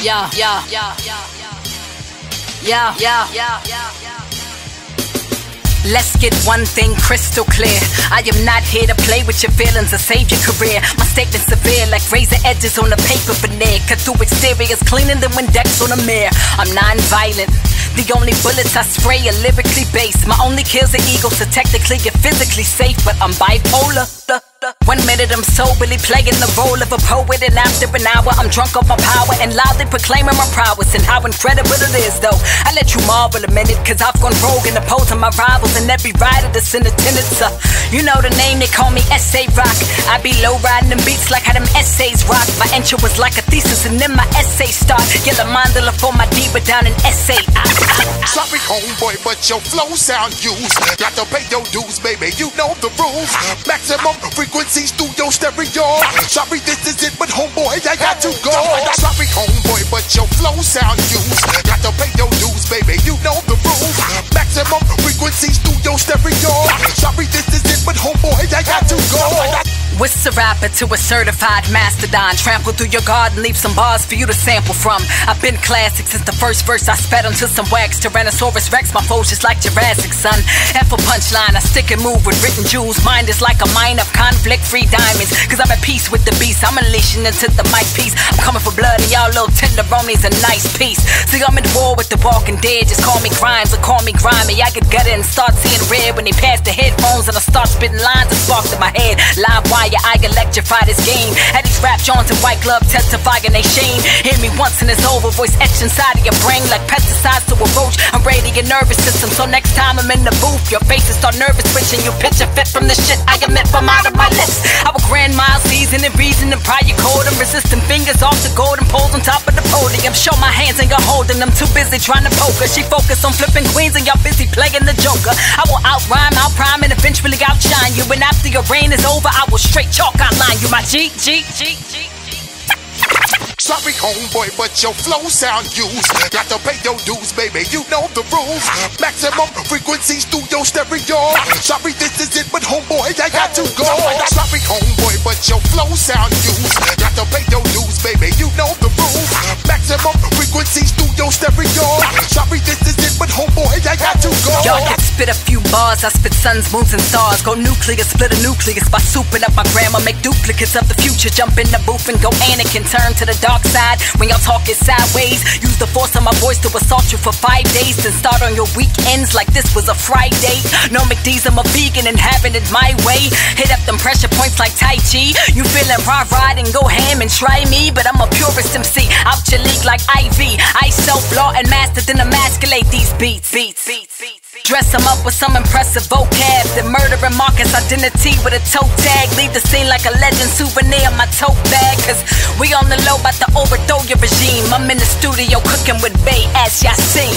Let's get one thing crystal clear. I am not here to play with your feelings or save your career. My statement's severe like razor edges on a paper veneer. Cut through exteriors cleaner than Windex on a mirror. I'm non-violent. The only bullets I spray are lyrically based. My only kills are ego, so technically you're physically safe, but I'm bipolar. 1 minute I'm soberly playing the role of a poet, and after an hour I'm drunk on my power and loudly proclaiming my prowess and how incredible it is. Though I let you marvel a minute, cause I've gone rogue and opposing my rivals and every rider that's in attendance. You know the name, they call me S.A. Rock. I be low riding them beats like how them essays rock. My intro was like a thesis and then my essays start. Get a mandala for Madiba down in S.A. Sorry homeboy, but your flow sound used. Got to pay your dues, baby, you know the rules. Maximum frequencies through your stereo. Sorry, this is it, but homeboy, I got to go. Sorry, homeboy, but your flow sound used. Got to pay your dues, baby, you know the rules. Maximum frequencies through your stereo. Sorry, this is it, but homeboy, I got to go. What's a rapper to a certified mastodon? Trample through your garden, leave some bars for you to sample from. I've been classic since the first verse I sped onto some wax. Tyrannosaurus Rex, my foes just like Jurassic, son. And for punchline, I stick and move with written jewels. Mind is like a mine of conflict-free diamonds. Cause I'm at peace with the beast, I'm unleashing into the mic piece. I'm coming for blood and y'all little tenderonis a nice piece. See, I'm at war with the walking dead, just call me Grimes or call me Grimy. I get gutted and start seeing red when they pass the headphones and I start spitting lines that sparks in my head. Live wire, I electrify this game. Had these rap Johns and white glove testifying they shame. Hear me once and it's over, voice etched inside of your brain like pesticides to a roach. I'm raiding your nervous system, so next time I'm in the booth, your faces start nervous twitching. You picture fit from the shit I emit from out of my lips. Our grandma season and reason and prior code. I'm resisting fingers off the golden poles on top of the podium. Show my hands and you're holding them. Too busy trying to poke her. She focused on flipping queens and y'all busy playing the joker. I will outrhyme, outprime, and eventually outshine you. And after your reign is over, I will straight chalk outline, you my G. Sorry homeboy, but your flow sound used. Got to pay your dues, baby, you know the rules. Maximum frequencies through your stereo. Sorry, this is it, but homeboy, I got to go. Sorry homeboy, but your flow sound used. Got to pay your dues, baby, you know the rules. Maximum frequencies through your stereo. Sorry, this is it, but homeboy, I got to go. Y'all can spit a few bars, I spit suns, moons, and stars. Go nuclear, split a nucleus by souping up my grammar. Make duplicates of the future, jump in the booth and go Anakin. Turn to the dark side when y'all talking sideways. Use the force of my voice to assault you for 5 days, then start on your weekends like this was a Friday. No McD's, I'm a vegan and having it my way. Hit up them pressure points like Tai Chi. You feeling raw and go ham and try me, but I'm a purist MC, out your league like IV. I self-law and master, then emasculate these beats. Dress them up with some impressive vocab, then murdering Marcus identity with a toe tag. Leave the scene like a legend, souvenir in my tote bag. Cause we on the low, about to overthrow your regime. I'm in the studio cooking with Bay as y'all seen.